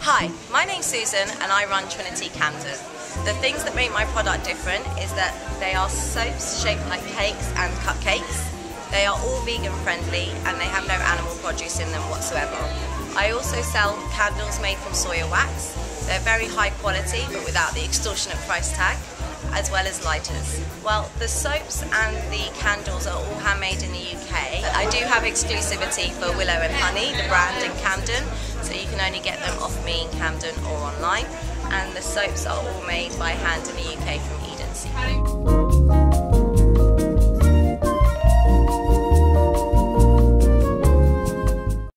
Hi, my name's Susan and I run Trinity Camden. The things that make my product different is that they are soaps shaped like cakes and cupcakes. They are all vegan friendly and they have no animal produce in them whatsoever. I also sell candles made from soya wax. They're very high quality but without the extortionate price tag, as well as lighters. Well, the soaps and the candles are all handmade in the UK. I do have exclusivity for Willow and Honey, the brand in Camden, so you can only get them off me in Camden or online. And the soaps are all made by hand in the UK from Eden.